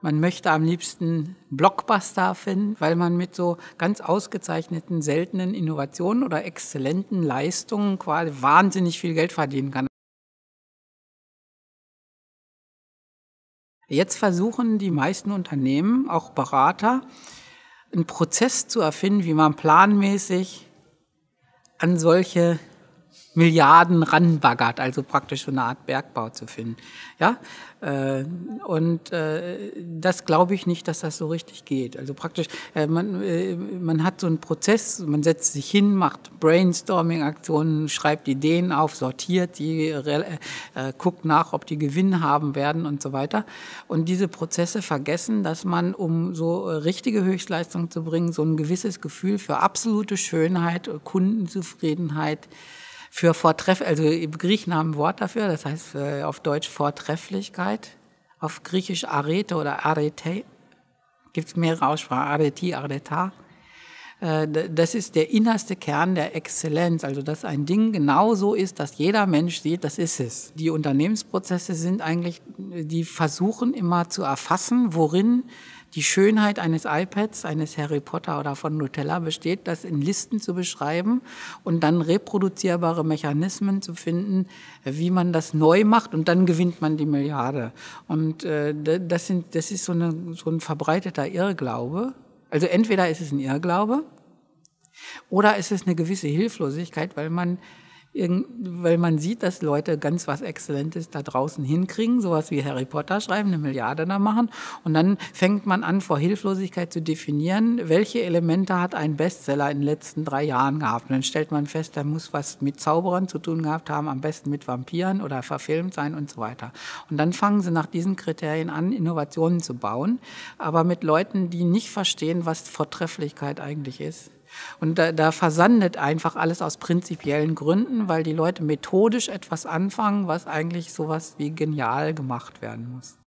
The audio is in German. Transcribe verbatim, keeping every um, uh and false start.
Man möchte am liebsten Blockbuster finden, weil man mit so ganz ausgezeichneten, seltenen Innovationen oder exzellenten Leistungen quasi wahnsinnig viel Geld verdienen kann. Jetzt versuchen die meisten Unternehmen, auch Berater, einen Prozess zu erfinden, wie man planmäßig an solche Milliarden ranbaggert, also praktisch so eine Art Bergbau zu finden. Ja? Und das glaube ich nicht, dass das so richtig geht. Also praktisch, man, man hat so einen Prozess, man setzt sich hin, macht Brainstorming-Aktionen, schreibt Ideen auf, sortiert die, guckt nach, ob die Gewinn haben werden und so weiter. Und diese Prozesse vergessen, dass man, um so richtige Höchstleistung zu bringen, so ein gewisses Gefühl für absolute Schönheit, Kundenzufriedenheit, für Vortreff, also im Griechen haben ein Wort dafür, das heißt auf Deutsch Vortrefflichkeit, auf Griechisch Arete oder Areté, gibt es mehrere Aussprachen, Areté, Areta. Das ist der innerste Kern der Exzellenz, also dass ein Ding genau so ist, dass jeder Mensch sieht, das ist es. Die Unternehmensprozesse sind eigentlich, die versuchen immer zu erfassen, worin die Schönheit eines iPads, eines Harry Potter oder von Nutella besteht, das in Listen zu beschreiben und dann reproduzierbare Mechanismen zu finden, wie man das neu macht und dann gewinnt man die Milliarde. Und äh, das, sind, das ist so, eine, so ein verbreiteter Irrglaube. Also entweder ist es ein Irrglaube oder ist es eine gewisse Hilflosigkeit, weil man Weil man sieht, dass Leute ganz was Exzellentes da draußen hinkriegen, sowas wie Harry Potter schreiben, eine Milliarde da machen. Und dann fängt man an, vor Hilflosigkeit zu definieren, welche Elemente hat ein Bestseller in den letzten drei Jahren gehabt. Und dann stellt man fest, da muss was mit Zauberern zu tun gehabt haben, am besten mit Vampiren oder verfilmt sein und so weiter. Und dann fangen sie nach diesen Kriterien an, Innovationen zu bauen, aber mit Leuten, die nicht verstehen, was Vortrefflichkeit eigentlich ist. Und da, da versandet einfach alles aus prinzipiellen Gründen, weil die Leute methodisch etwas anfangen, was eigentlich sowas wie genial gemacht werden muss.